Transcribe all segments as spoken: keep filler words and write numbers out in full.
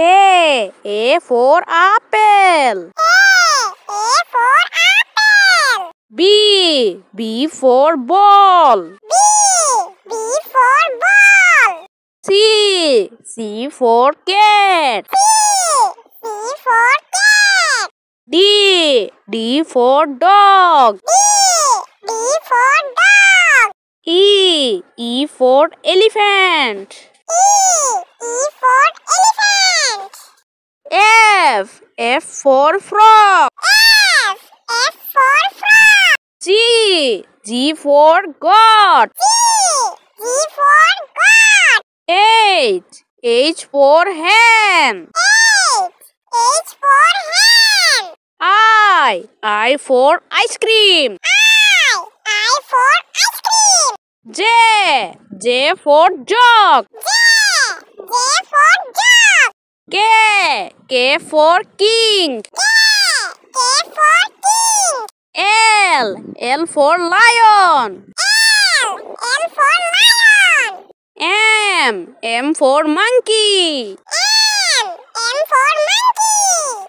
A. A for apple. A. A for apple. B. B for ball. B. B for ball. C. C for cat. C. C for cat. D. D for dog. D. D for dog. E. E for elephant. E. E for elephant. F. F for frog. F. F for frog. G. G for God. G. G for God. H. H for hand. H. H for hand. I. I for ice cream. I. I for ice cream. J. J for jog. J. J for jog. K. K for king. K. K for king. L. L for lion. L. L for lion. M. M for monkey. M. M for monkey.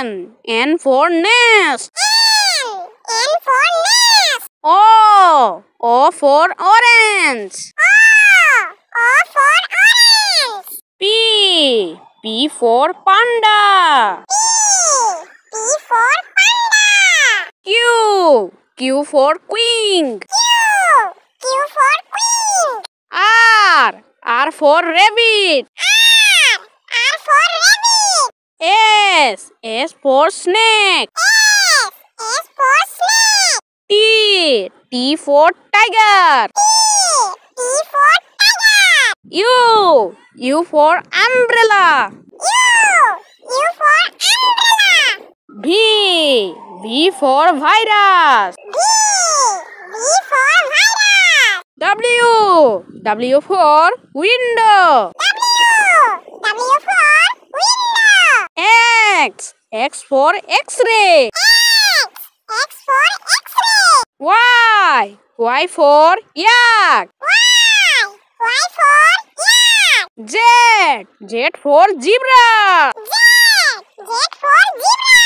N. N for nest. N. N for nest. O. O for orange. O. O for orange. P. P for panda. P. P for panda. Q. Q for queen. Q. Q for queen. R. R for rabbit. R. R for rabbit. S. S for snake. S. S for snake. T. T for tiger. T. T for tiger. U. U for umbrella. U. U for umbrella. V. V for virus. V. V for virus. W. W for window. W. W for window. X. X for X-ray. X. X for X-ray. Y. Y for yak. Y. Y for yak. Z. Z for zebra. Z. Z for zebra.